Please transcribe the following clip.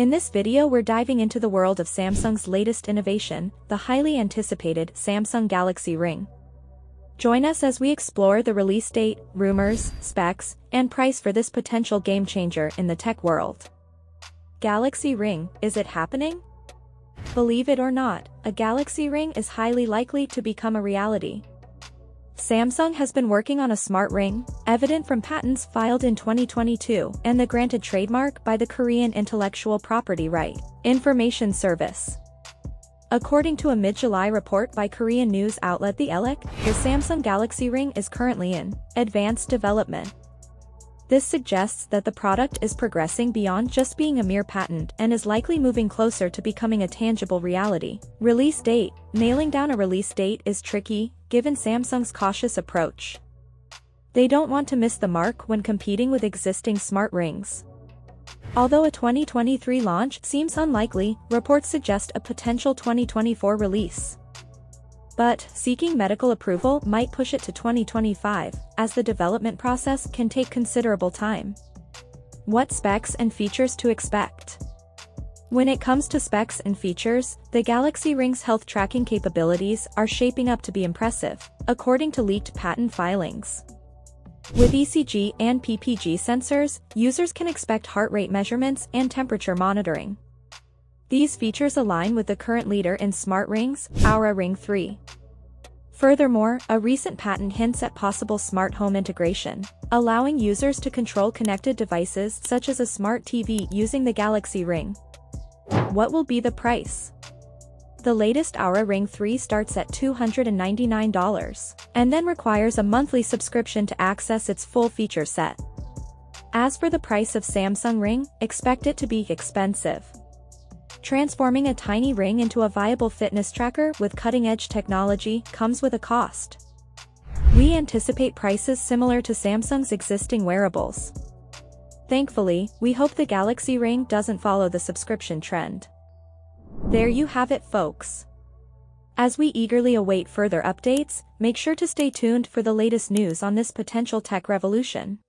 In this video we're diving into the world of Samsung's latest innovation, the highly anticipated Samsung Galaxy Ring. Join us as we explore the release date, rumors, specs, and price for this potential game-changer in the tech world. Galaxy Ring, is it happening? Believe it or not, a Galaxy Ring is highly likely to become a reality. Samsung has been working on a smart ring, evident from patents filed in 2022 and the granted trademark by the Korean Intellectual Property Right Information Service. According to a mid-July report by Korean news outlet The Elec, the Samsung Galaxy Ring is currently in advanced development. This suggests that the product is progressing beyond just being a mere patent and is likely moving closer to becoming a tangible reality. Release date. Nailing down a release date is tricky, given Samsung's cautious approach. They don't want to miss the mark when competing with existing smart rings. Although a 2023 launch seems unlikely, reports suggest a potential 2024 release. But, seeking medical approval might push it to 2025, as the development process can take considerable time. What specs and features to expect? When it comes to specs and features, the Galaxy Ring's health tracking capabilities are shaping up to be impressive, according to leaked patent filings. With ECG and PPG sensors, users can expect heart rate measurements and temperature monitoring. These features align with the current leader in smart rings, Oura Ring 3. Furthermore, a recent patent hints at possible smart home integration, allowing users to control connected devices such as a smart TV using the Galaxy Ring. What will be the price? The latest Oura Ring 3 starts at $299, and then requires a monthly subscription to access its full feature set. As for the price of Samsung Ring, expect it to be expensive. Transforming a tiny ring into a viable fitness tracker with cutting-edge technology comes with a cost. We anticipate prices similar to Samsung's existing wearables. Thankfully, we hope the Galaxy Ring doesn't follow the subscription trend. There you have it, folks. As we eagerly await further updates, make sure to stay tuned for the latest news on this potential tech revolution.